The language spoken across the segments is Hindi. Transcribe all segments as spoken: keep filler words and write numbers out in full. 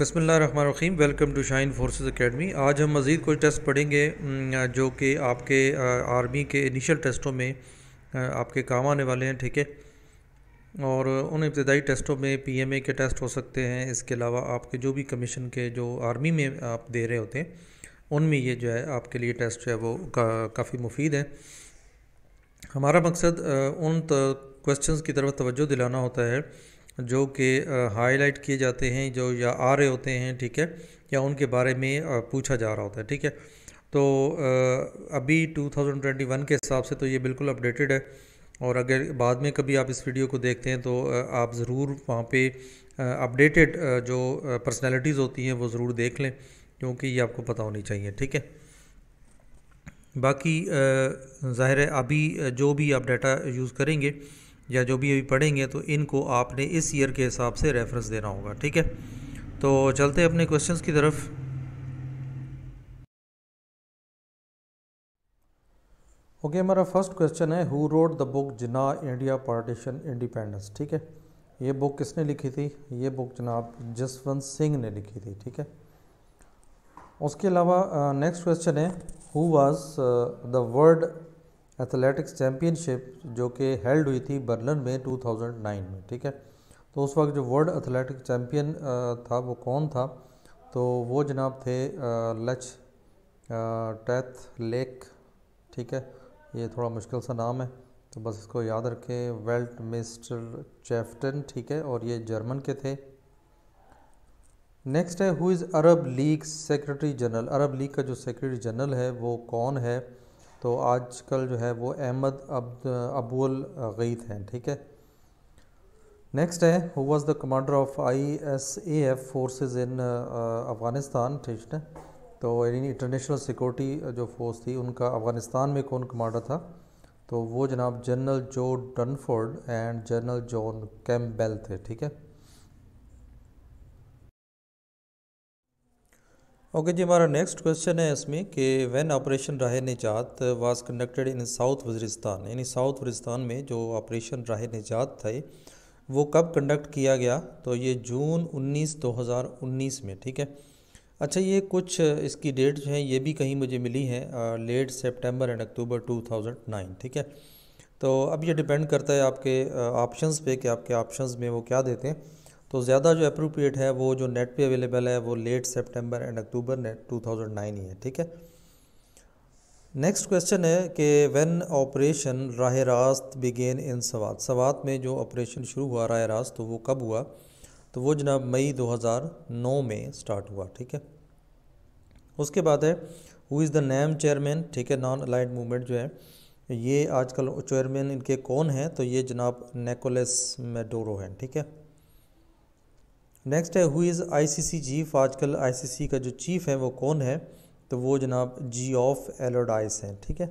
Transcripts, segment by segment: बिस्मिल्लाहिर्रहमानिर्रहीम। Welcome to Shine Forces Academy. आज हम मज़ीद कुछ टेस्ट पढ़ेंगे जो कि आपके आर्मी के इनिशियल टेस्टों में आपके काम आने वाले हैं, ठीक है। और उन इब्तदाई टेस्टों में पीएमए के टेस्ट हो सकते हैं। इसके अलावा आपके जो भी कमीशन के जो आर्मी में आप दे रहे होते हैं उनमें ये जो है आपके लिए टेस्ट जो है वो काफ़ी मुफीद है। हमारा मकसद उन क्वेश्चन की तरफ तवज्जो दिलाना होता है जो कि हाईलाइट किए जाते हैं, जो या आ रहे होते हैं, ठीक है, या उनके बारे में आ, पूछा जा रहा होता है, ठीक है। तो आ, अभी दो हज़ार इक्कीस के हिसाब से तो ये बिल्कुल अपडेटेड है, और अगर बाद में कभी आप इस वीडियो को देखते हैं तो आ, आप ज़रूर वहाँ पे अपडेटेड जो पर्सनालिटीज़ होती हैं वो ज़रूर देख लें, क्योंकि ये आपको पता होनी चाहिए, ठीक है। बाकी ज़ाहिर है अभी जो भी आप डाटा यूज़ करेंगे या जो भी अभी पढ़ेंगे तो इनको आपने इस ईयर के हिसाब से रेफरेंस देना होगा, ठीक है। तो चलते हैं अपने क्वेश्चंस की तरफ। ओके, हमारा फर्स्ट क्वेश्चन है who wrote the book Jinnah India partition independence, ठीक है। ये बुक किसने लिखी थी? ये बुक जनाब जसवंत सिंह ने लिखी थी, ठीक है। उसके अलावा नेक्स्ट क्वेश्चन है who was the world athletics championship जो कि हेल्ड हुई थी बर्लिन में दो हज़ार नौ में, ठीक है। तो उस वक्त जो वर्ल्ड एथलेटिक चैम्पियन था वो कौन था? तो वो जनाब थे लच टैथ लेक, ठीक है। ये थोड़ा मुश्किल सा नाम है तो बस इसको याद रखें, वेल्ट मिस्टर चैफ्टन, ठीक है, और ये जर्मन के थे। नेक्स्ट है who is Arab League secretary general, Arab League का जो सेक्रेटरी जनरल है वो कौन है? तो आजकल जो है वो अहमद अबुल गईत हैं, ठीक है। नेक्स्ट है who was the commander of ISAF forces in Afghanistan, ठीक है। तो इंटरनेशनल सिक्योरिटी जो फोर्स थी उनका अफ़गानिस्तान में कौन कमांडर था? तो वो जनाब जनरल जो Dunford and general John Campbell थे, ठीक है। ओके okay, जी, हमारा नेक्स्ट क्वेश्चन है इसमें कि when operation Rah Nijat was conducted in south Waziristan, यानी साउथ वज़ीरिस्तान में जो ऑपरेशन राह निजात था वो कब कंडक्ट किया गया? तो ये जून उन्नीस दो हज़ार उन्नीस में, ठीक है। अच्छा, ये कुछ इसकी डेट जो है ये भी कहीं मुझे मिली है लेट सितंबर एंड अक्टूबर दो हज़ार नौ, ठीक है। तो अब ये डिपेंड करता है आपके ऑप्शंस पे कि आपके ऑप्शंस में वो क्या देते हैं। तो ज़्यादा जो अप्रोप्रिएट है वो जो नेट पे अवेलेबल है वो लेट सितंबर एंड अक्टूबर नेट दो हज़ार नौ ही है, ठीक है। नेक्स्ट क्वेश्चन है कि व्हेन ऑपरेशन राह रास्त बिगेन इन सवात, सवात में जो ऑपरेशन शुरू हुआ राह रास्त तो वो कब हुआ? तो वो जनाब मई दो हज़ार नौ में स्टार्ट हुआ, ठीक है। उसके बाद है who is the NAM chairman, ठीक है, नॉन अलाइड मूवमेंट जो है ये आजकल चेयरमैन इनके कौन हैं? तो ये जनाब निकोलस मैडोरो हैं, ठीक है। नेक्स्ट है हु इज़ आईसीसी चीफ, आजकल आईसीसी का जो चीफ है वो कौन है? तो वो जनाब जी ऑफ एलोडाइस हैं, ठीक है।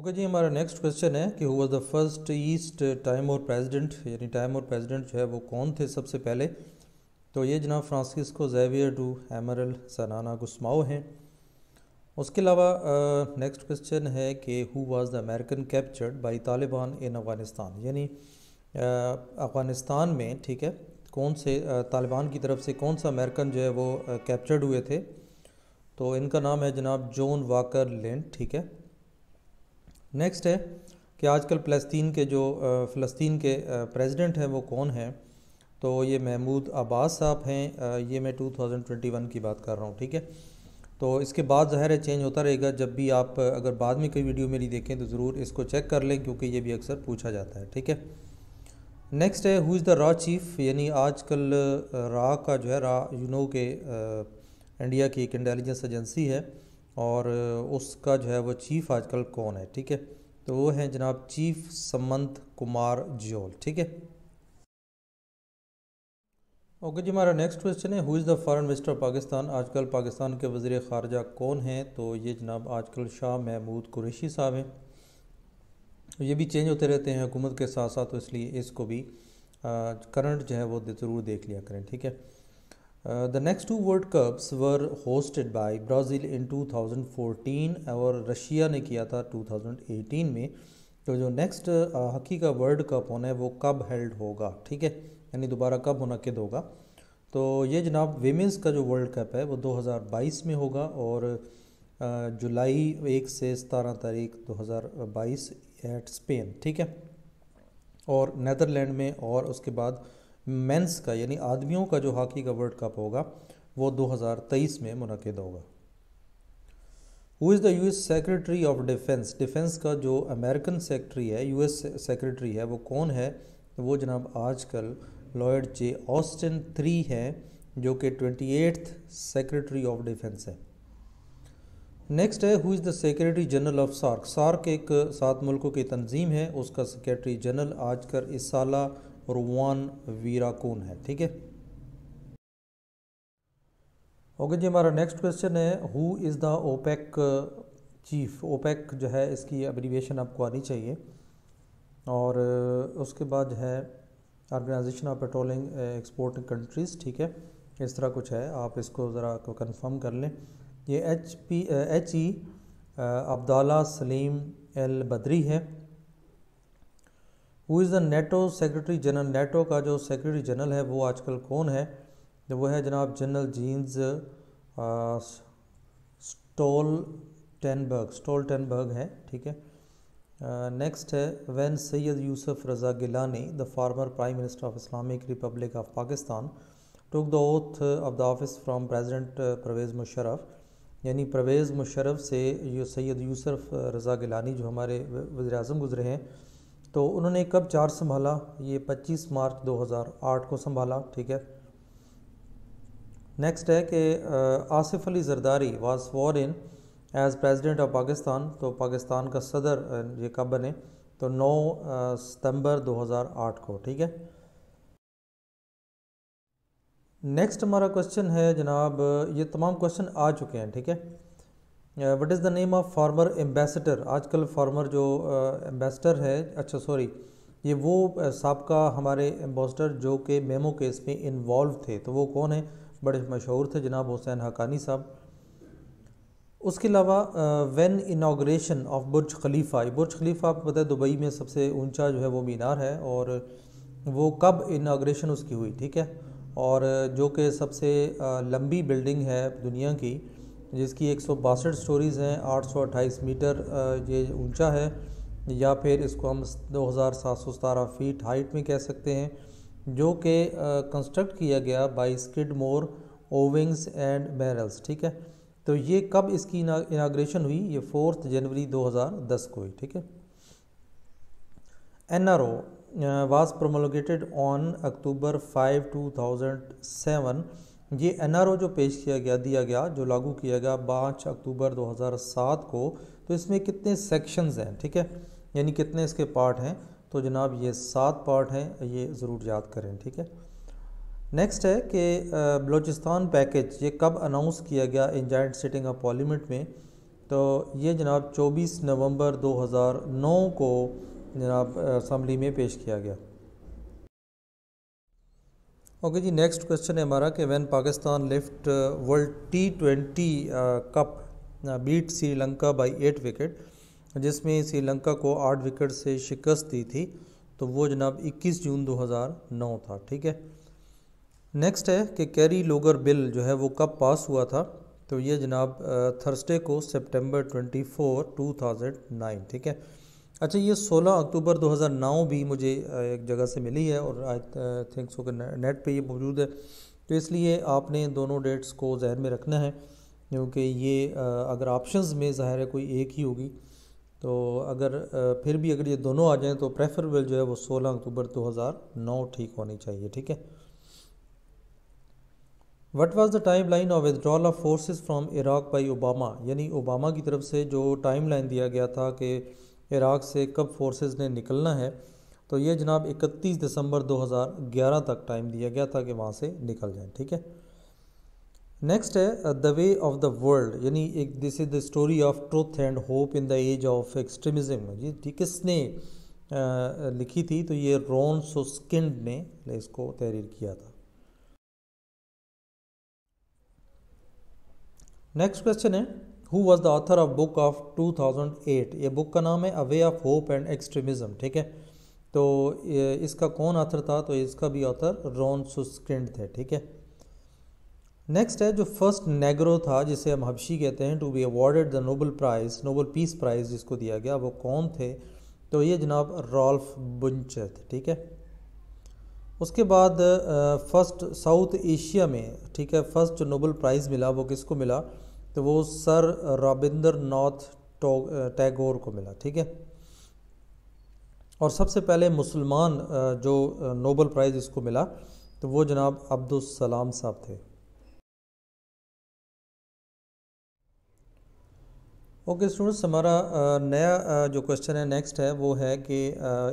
ओके जी, हमारा नेक्स्ट क्वेश्चन है कि who was the first East Timor president, यानी टाइमोर प्रेसिडेंट जो है वो कौन थे सबसे पहले? तो ये जनाब फ्रांसिस्को जेवियर डू एमरल सनाना गुस्माओ हैं। उसके अलावा नेक्स्ट क्वेश्चन है कि who was the American captured by Taliban in Afghanistan, यानी अफ़गानिस्तान में, ठीक है, कौन से तालिबान की तरफ से कौन सा अमेरिकन जो है वो कैप्चर्ड हुए थे? तो इनका नाम है जनाब जॉन वॉकर लिंड, ठीक है। नेक्स्ट है कि आजकल फ़लस्तीन के जो फ़लस्तीन के प्रेसिडेंट हैं वो कौन हैं? तो ये महमूद अब्बास साहब हैं, ये मैं दो हज़ार इक्कीस की बात कर रहा हूँ, ठीक है। तो इसके बाद ज़ाहिर है चेंज होता रहेगा, जब भी आप अगर बाद में कोई वीडियो मेरी देखें तो ज़रूर इसको चेक कर लें, क्योंकि ये भी अक्सर पूछा जाता है, ठीक है। नेक्स्ट है हु इज़ द रॉ चीफ, यानी आजकल रॉ का जो है रॉ यूनो के इंडिया की एक इंटेलिजेंस एजेंसी है और उसका जो है वो चीफ आजकल कौन है? ठीक है, तो वो हैं जनाब चीफ समंत कुमार जोल, ठीक है। ओके जी, हमारा नेक्स्ट क्वेश्चन है who is the foreign minister of Pakistan, आजकल पाकिस्तान के वज़ीर ख़ारजा कौन हैं? तो ये जनाब आजकल शाह महमूद कुरैशी साहब हैं। ये भी चेंज होते रहते हैं हुकूमत के साथ साथ, तो इसलिए इसको भी करंट जो है वो ज़रूर देख लिया करें, ठीक है। The next two world cups were hosted by Brazil in दो हज़ार चौदह और रशिया ने किया था दो हज़ार अठारह में, तो जो नेक्स्ट हकीका वर्ल्ड कप होना है वो कब हेल्ड होगा, ठीक है, यानी दोबारा कब मुनक़िद होगा। तो ये जनाब विमेंस का जो वर्ल्ड कप है वो दो हज़ार बाईस में होगा और जुलाई एक से सतारह तारीख दो हज़ार बाईस एट स्पेन, ठीक है, और नदरलैंड में। और उसके बाद मेंस का यानी आदमियों का जो हॉकी का वर्ल्ड कप होगा वो दो हज़ार तेईस में मुनक़िद होगा। Who is the US secretary of defence, defence का जो अमेरिकन सेक्रेटरी है, यूएस सेक्रेटरी है, वो कौन है? वो जनाब आजकल लॉयड जे ऑस्टिन थ्री है जो कि twenty eighth secretary of defence है। नेक्स्ट है who is the secretary general of SAARC, SAARC एक सात मुल्कों की तंजीम है, उसका सेक्रेटरी जनरल आजकल इस साल रुवान वीराकून है, ठीक है। ओके जी, हमारा नेक्स्ट क्वेश्चन है who is the OPEC chief, OPEC जो है इसकी एब्रीविएशन आपको आनी चाहिए। और उसके बाद है organisation of petroleum exporting countries, ठीक है, इस तरह कुछ है, आप इसको ज़रा कंफर्म कर लें। ये H P H E Abdalla Salim El Badri है। Who is the NATO secretary general, NATO का जो सेक्रेटरी जनरल है वो आजकल कौन है? वो है जनाब जनरल जेन्स स्टोल्टेनबर्ग, स्टोल्टेनबर्ग है, ठीक है। नेक्स्ट है when Syed Yusuf Raza Gilani the former prime minister of Islamic Republic of Pakistan took the oath of the office from president Pervez Musharraf, यानी परवेज़ मुशर्रफ से ये सैयद यूसुफ रज़ा गिलानी जो हमारे वज़ीर आज़म गुज़रे हैं, तो उन्होंने कब चार्ज संभाला? ये पच्चीस मार्च दो हज़ार आठ को संभाला, ठीक है। नेक्स्ट है कि Asif Ali Zardari was sworn in as president of Pakistan, तो पाकिस्तान का सदर ये कब बने? तो नौ सितंबर दो हज़ार आठ को, ठीक है। नेक्स्ट हमारा क्वेश्चन है जनाब, ये तमाम क्वेश्चन आ चुके हैं, ठीक है। What is the name of former ambassador, आजकल फार्मर जो एम्बेसडर है, अच्छा सॉरी, ये वो सबका हमारे एम्बेसडर जो कि मेमो केस में इन्वॉल्व थे, तो वो कौन है? बड़े मशहूर थे जनाब हुसैन हक्कानी साहब। उसके अलावा when inauguration of Burj Khalifa, Burj Khalifa आपको पता है दुबई में सबसे ऊंचा जो है वो मीनार है, और वो कब इनाग्रेशन उसकी हुई, ठीक है, और जो कि सबसे लंबी बिल्डिंग है दुनिया की, जिसकी एक सौ बासठ स्टोरीज़ हैं, आठ सौ अट्ठाईस मीटर ये ऊंचा है, या फिर इसको हम दो हज़ार सात सौ सतारह फीट हाइट में कह सकते हैं, जो कि कंस्ट्रक्ट किया गया by Skidmore Owings and barrels, ठीक है। तो ये कब इसकी इनाग्रेशन हुई? ये फोर्थ जनवरी दो हज़ार दस को हुई, ठीक है। N R O was promulgated on October five two thousand seven, ये एन आर ओ जो पेश किया गया दिया गया जो लागू किया गया पाँच अक्टूबर दो हज़ार सात को, तो इसमें कितने सेक्शंस हैं, ठीक है, यानी कितने इसके पार्ट हैं? तो जनाब ये सात पार्ट हैं, ये ज़रूर याद करें, ठीक है। नेक्स्ट है कि बलूचिस्तान पैकेज ये कब अनाउंस किया गया in joint sitting of parliament में? तो ये जनाब चौबीस नवंबर दो हज़ार नौ को जनाब असम्बली में पेश किया गया। ओके जी, नेक्स्ट क्वेश्चन है हमारा कि when Pakistan lift world T twenty cup beat Sri Lanka by eight wicket, जिसमें श्रीलंका को आठ विकेट से शिकस्त दी थी, तो वो जनाब इक्कीस जून दो हज़ार नौ था, ठीक है। नेक्स्ट है कि कैरी लूगर बिल जो है वो कब पास हुआ था? तो ये जनाब थर्सडे को सितंबर चौबीस दो हज़ार नौ, ठीक है। अच्छा, ये सोलह अक्टूबर दो हज़ार नौ भी मुझे एक जगह से मिली है और आई थिंक सो नेट पे ये मौजूद है, तो इसलिए आपने दोनों डेट्स को जहन में रखना है, क्योंकि ये अगर ऑप्शंस में ज़ाहिर है कोई एक ही होगी, तो अगर फिर भी अगर ये दोनों आ जाएँ तो प्रेफरेबल जो है वो सोलह अक्टूबर दो हज़ार नौ ठीक होनी चाहिए, ठीक है। What was the time line of withdrawal of forces from Iraq by Obama, यानी ओबामा की तरफ से जो टाइम लाइन दिया गया था कि इराक़ से कब फोर्सेस ने निकलना है, तो ये जनाब इकतीस दिसंबर दो हज़ार ग्यारह तक टाइम दिया गया था कि वहाँ से निकल जाएं, ठीक है। नेक्स्ट है the way of the world, यानी एक this is the story of truth and hope in the age of extremism, ये किसने लिखी थी? तो ये रॉन सोस्किंड ने इसको तहरीर किया था। नेक्स्ट क्वेश्चन है who was the author of book of two thousand eight. ये बुक का नाम है a way of hope and extremism, ठीक है। तो इसका कौन ऑथर था, तो इसका भी ऑथर रॉन सुस्किंड थे, ठीक है। नेक्स्ट है जो फर्स्ट नेग्रो था जिसे हम हबशी कहते हैं, to be awarded the Nobel prize, Nobel peace prize जिसको दिया गया, वो कौन थे, तो ये जनाब राल्फ बुंचे थे, ठीक है। उसके बाद फ़र्स्ट साउथ एशिया में, ठीक है, फ़र्स्ट जो नोबल प्राइज़ मिला वो किसको मिला, तो वो सर रबिंद्रनाथ टैगोर को मिला, ठीक है। और सबसे पहले मुसलमान जो नोबल प्राइज़ इसको मिला तो वो जनाब अब्दुल सलाम साहब थे। ओके स्टूडेंट्स, हमारा नया जो क्वेश्चन है नेक्स्ट है वो है कि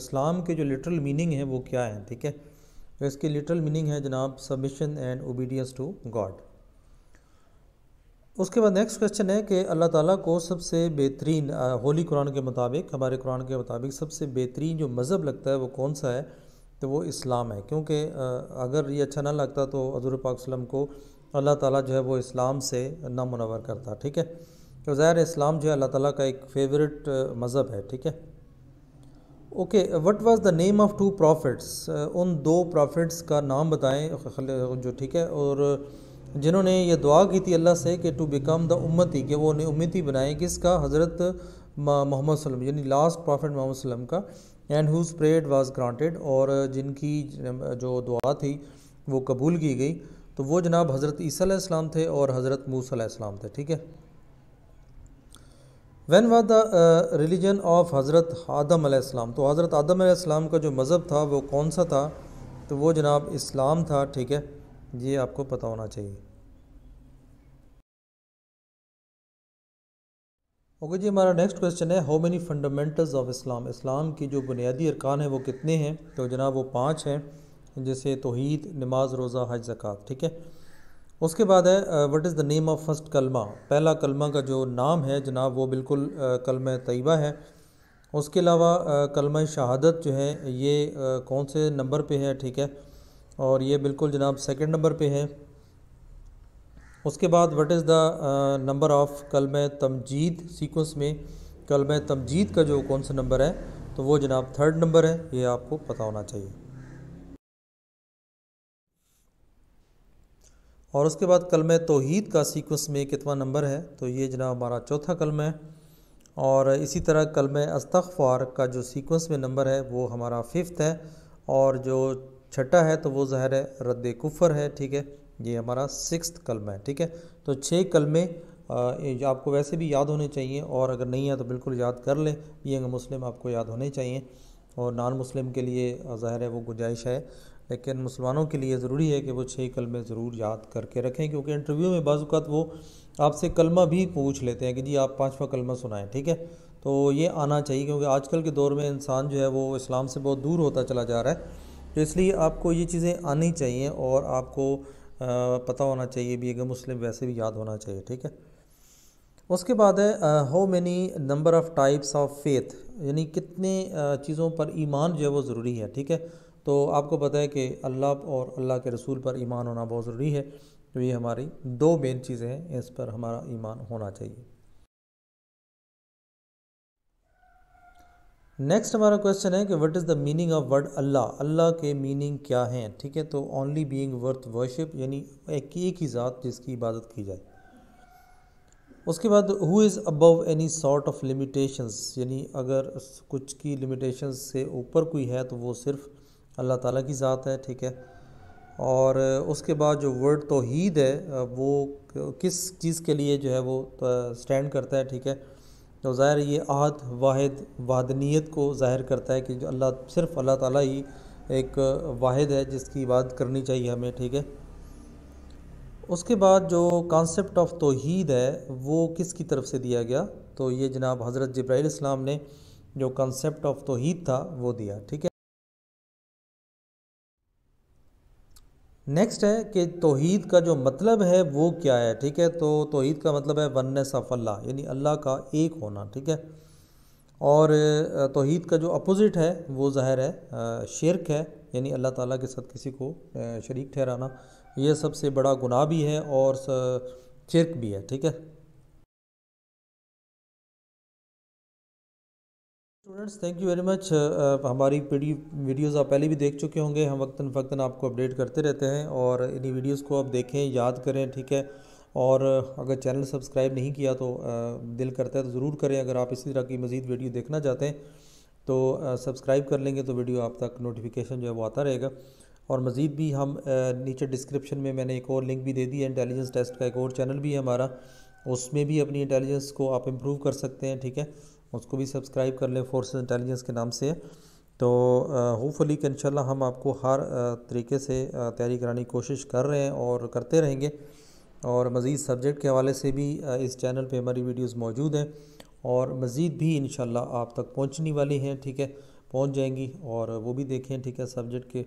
इस्लाम के जो लिटरल मीनिंग है वो क्या है, ठीक है। तो इसकी लिटरल मीनिंग है जनाब submission and obedience to God. उसके बाद नेक्स्ट क्वेश्चन है कि अल्लाह ताला को सबसे बेहतरीन, होली कुरान के मुताबिक, हमारे कुरान के मुताबिक सबसे बेहतरीन जो मज़हब लगता है वो कौन सा है, तो वो इस्लाम है, क्योंकि अगर ये अच्छा ना लगता तो हज़रत पाक सल्लम को अल्लाह ताला जो है वो इस्लाम से ना मुनव्वर करता, ठीक है। तो ज़ाहिर इस्लाम जो है अल्लाह ताला का एक फेवरेट मज़हब है, ठीक है। Okay, what was the name of two prophets, उन दो प्रॉफिट्स का नाम बताएं जो, ठीक है, और जिन्होंने ये दुआ की थी अल्लाह से कि टू बिकम द उम्मती, कि वो उन्हें उम्मती बनाए, किसका, हज़रत मोहम्मद सल्लम, यानी लास्ट प्रॉफिट मोहम्मद सल्लम का, and whose prayer was granted, और जिनकी जो दुआ थी वो कबूल की गई, तो वो जनाब हज़रत ईसा अलैहिस्सलाम थे और हज़रत मूसा अलैहिस्सलाम थे, ठीक है। When was the religion of हज़रत आदम अलैहिस्सलाम, तो हज़रत आदम अलैहिस्सलाम का जो मज़हब था वो कौन सा था, तो वो जनाब इस्लाम था, ठीक है, ये आपको पता होना चाहिए। ओके जी, हमारा नेक्स्ट क्वेश्चन है how many fundamentals of Islam, Islam की जो बुनियादी अरकान है वो कितने हैं, तो जनाब वो पांच हैं, जैसे तौहीद, नमाज, रोज़ा, हज, ज़कात, ठीक है। उसके बाद है what is the name of first कलमा, पहला कलमा का जो नाम है जनाब वो बिल्कुल कलमा तैयबा है। उसके अलावा कलमा शहादत जो है ये कौन से नंबर पे है, ठीक है, और ये बिल्कुल जनाब सेकंड नंबर पे है। उसके बाद what is the number of कलमा तमजीद, सीक्वेंस में कलमा तमजीद का जो कौन सा नंबर है तो वो जनाब थर्ड नंबर है, ये आपको पता होना चाहिए। और उसके बाद कलमा तौहीद का सीक्वेंस में कितना नंबर है, तो ये जनाब हमारा चौथा कलमा है। और इसी तरह कलमा अस्तगफार का जो सीक्वेंस में नंबर है वो हमारा फिफ्थ है, और जो छठा है तो वो ज़ाहिर है रद्द कुफर है, ठीक है, ये हमारा सिक्स्थ कलमा है, ठीक है। तो छः कलमे आपको वैसे भी याद होने चाहिए, और अगर नहीं है तो बिल्कुल याद कर लें, ये मुस्लिम आपको याद होने चाहिए, और नॉन मुस्लिम के लिए ज़ाहिर है वो गुंजाइश है, लेकिन मुसलमानों के लिए ज़रूरी है कि वो छः कलमे ज़रूर याद करके रखें, क्योंकि इंटरव्यू में बाज़ औक़ात वो आपसे कलमा भी पूछ लेते हैं कि जी आप पाँचवा कलमा सुनाएं, ठीक है। तो ये आना चाहिए, क्योंकि आजकल के दौर में इंसान जो है वो इस्लाम से बहुत दूर होता चला जा रहा है, तो इसलिए आपको ये चीज़ें आनी चाहिए और आपको पता होना चाहिए भी, अगर मुस्लिम वैसे भी याद होना चाहिए, ठीक है। उसके बाद है how many number of types of faith, यानी कितने चीज़ों पर ईमान जो है वो ज़रूरी है, ठीक है। तो आपको पता है कि अल्लाह और अल्लाह के रसूल पर ईमान होना बहुत ज़रूरी है, तो ये हमारी दो मेन चीज़ें हैं, इस पर हमारा ईमान होना चाहिए। नेक्स्ट हमारा क्वेश्चन है कि what is the meaning of word Allah, Allah के मीनिंग क्या हैं, ठीक है। तो ओनली बीइंग वर्थ वर्शिप, यानी एक ही एक ही ज़ात जिसकी इबादत की जाए। उसके बाद who is above any sort of limitations, यानी अगर कुछ की लिमिटेशंस से ऊपर कोई है तो वो सिर्फ़ अल्लाह ताला की ज़ात है, ठीक है। और उसके बाद जो वर्ड तौहीद है वो किस चीज़ के लिए जो है वो स्टैंड करता है, ठीक है। तो ज़ाहिर ये आहद, वाहिद, वाहदनीत को ज़ाहिर करता है कि जो अल्लाह सिर्फ़ अल्लाह ताला ही एक वाहिद है जिसकी इबादत करनी चाहिए हमें, ठीक है। उसके बाद जो कॉन्सेप्ट ऑफ तौहीद है वो किसकी तरफ से दिया गया, तो ये जनाब हज़रत जिब्राइल इस्लाम ने जो कॉन्सेप्ट ऑफ तौहीद था वो दिया, ठीक है। नेक्स्ट है कि तौहीद का जो मतलब है वो क्या है, ठीक है। तो तौहीद का मतलब है वन्नेस ऑफ अल्लाह, यानी अल्लाह का एक होना, ठीक है। और तौहीद का जो अपोज़िट है वो ज़ाहिर है शिरक है, यानी अल्लाह ताला के साथ किसी को शरीक ठहराना, ये सबसे बड़ा गुनाह भी है और शिरक भी है, ठीक है। Students thank you very much. हमारी वीडियोस आप पहले भी देख चुके होंगे, हम वक्तन फ़क्तन आपको अपडेट करते रहते हैं और इन्हीं वीडियोस को आप देखें, याद करें, ठीक है। और अगर चैनल सब्सक्राइब नहीं किया तो uh, दिल करता है तो ज़रूर करें। अगर आप इसी तरह की मज़ीद वीडियो देखना चाहते हैं तो uh, सब्सक्राइब कर लेंगे तो वीडियो आप तक नोटिफिकेशन जो है वो आता रहेगा। और मज़ीद भी हम uh, नीचे डिस्क्रिप्शन में मैंने एक और लिंक भी दे दी है, इंटेलिजेंस टेस्ट का एक और चैनल भी है हमारा, उसमें भी अपनी इंटेलिजेंस को आप इम्प्रूव कर सकते हैं, ठीक है। उसको भी सब्सक्राइब कर लें, फोर्सेस इंटेलिजेंस के नाम से। तो होपफुली इंशाल्लाह हम आपको हर तरीके से तैयारी कराने की कोशिश कर रहे हैं और करते रहेंगे। और मज़ीद सब्जेक्ट के हवाले से भी इस चैनल पे हमारी वीडियोस मौजूद हैं और मज़ीद भी इंशाल्लाह आप तक पहुंचने वाली हैं, ठीक है, पहुंच जाएंगी और वो भी देखें, ठीक है, सब्जेक्ट के।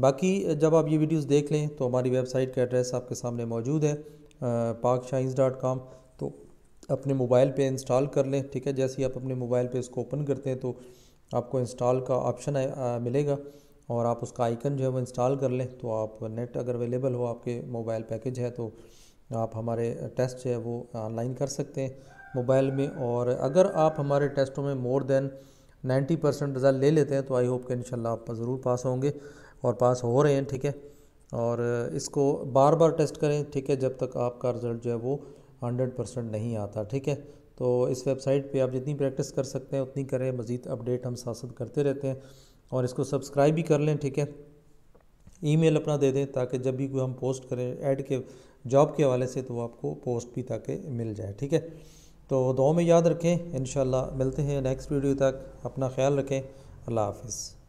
बाकी जब आप ये वीडियोज़ देख लें तो हमारी वेबसाइट का एड्रेस आपके सामने मौजूद है, पाक शाहिन्स डॉट कॉम, तो अपने मोबाइल पे इंस्टॉल कर लें, ठीक है। जैसे ही आप अपने मोबाइल पे इसको ओपन करते हैं तो आपको इंस्टॉल का ऑप्शन मिलेगा और आप उसका आइकन जो है वो इंस्टॉल कर लें। तो आप नेट अगर अवेलेबल हो, आपके मोबाइल पैकेज है, तो आप हमारे टेस्ट जो है वो ऑनलाइन कर सकते हैं मोबाइल में। और अगर आप हमारे टेस्टों में more than ninety percent result ले लेते हैं तो आई होप कि इंशाल्लाह आप ज़रूर पास होंगे और पास हो रहे हैं, ठीक है। और इसको बार बार टेस्ट करें, ठीक है, जब तक आपका रिज़ल्ट जो है वो हंड्रेड परसेंट नहीं आता, ठीक है। तो इस वेबसाइट पे आप जितनी प्रैक्टिस कर सकते हैं उतनी करें। मज़ीद अपडेट हम साथ साथ करते रहते हैं और इसको सब्सक्राइब भी कर लें, ठीक है। ईमेल अपना दे दें ताकि जब भी कोई हम पोस्ट करें ऐड के जॉब के हवाले से तो आपको पोस्ट भी ताकि मिल जाए, ठीक है। तो दुआ में याद रखें, इंशाल्लाह मिलते हैं नेक्स्ट वीडियो तक। अपना ख्याल रखें, अल्लाह हाफिज़।